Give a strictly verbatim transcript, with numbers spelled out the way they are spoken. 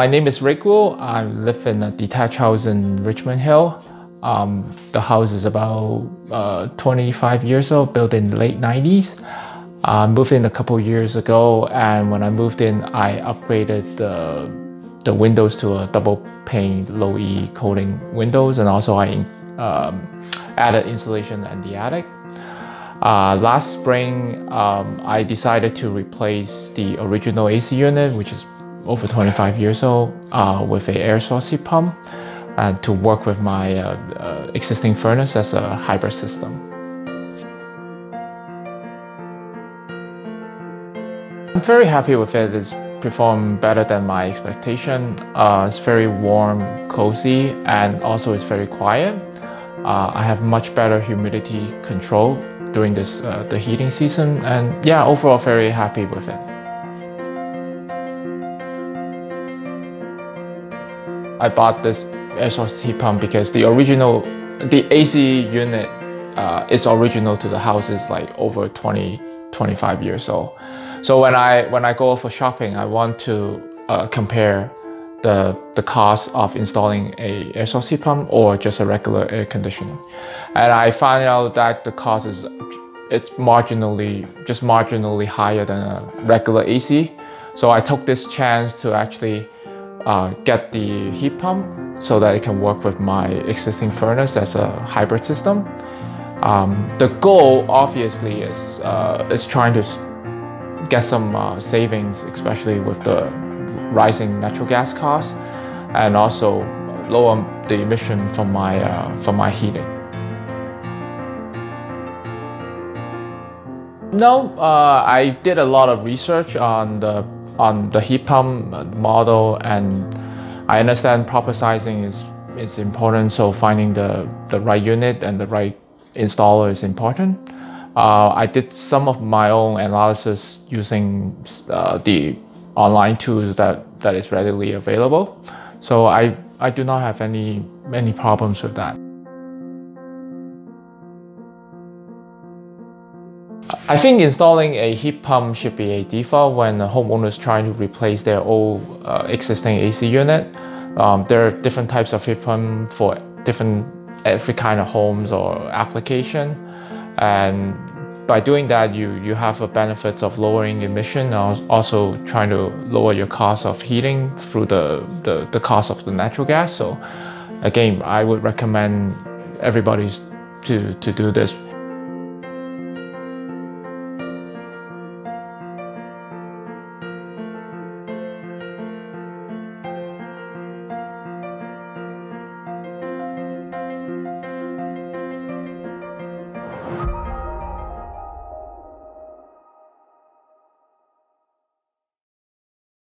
my name is Rick Wu. I live in a detached house in Richmond Hill. Um, the house is about uh, twenty-five years old, built in the late nineties. I moved in a couple years ago, and when I moved in, I upgraded the, the windows to a double pane low E coating windows, and also I um, added insulation in the attic. Uh, last spring, um, I decided to replace the original A C unit, which is over twenty-five years old, uh, with an air source heat pump, and uh, to work with my uh, uh, existing furnace as a hybrid system. I'm very happy with it. It's performed better than my expectation. Uh, it's very warm, cozy, and also it's very quiet. Uh, I have much better humidity control during this uh, the heating season, and yeah, overall very happy with it. I bought this air source heat pump because the original, the A C unit uh, is original to the house. It's like over twenty, twenty-five years old. So when I when I go for shopping, I want to uh, compare the the cost of installing a air source heat pump or just a regular air conditioner, and I found out that the cost is it's marginally just marginally higher than a regular A C. So I took this chance to actually uh, get the heat pump so that it can work with my existing furnace as a hybrid system. Um, the goal obviously is uh, is trying to get some uh, savings, especially with the rising natural gas costs, and also lower the emission from my uh, from my heating. No, uh, I did a lot of research on the on the heat pump model, and I understand proper sizing is is important. So finding the the right unit and the right installer is important. Uh, I did some of my own analysis using uh, the online tools that that is readily available, so I I do not have any any problems with that. I think installing a heat pump should be a default when the homeowner is trying to replace their old uh, existing A C unit. Um, there are different types of heat pump for different every kind of homes or application. And by doing that, you, you have a benefit of lowering emission, also trying to lower your cost of heating through the, the, the cost of the natural gas. So again, I would recommend everybody to, to do this.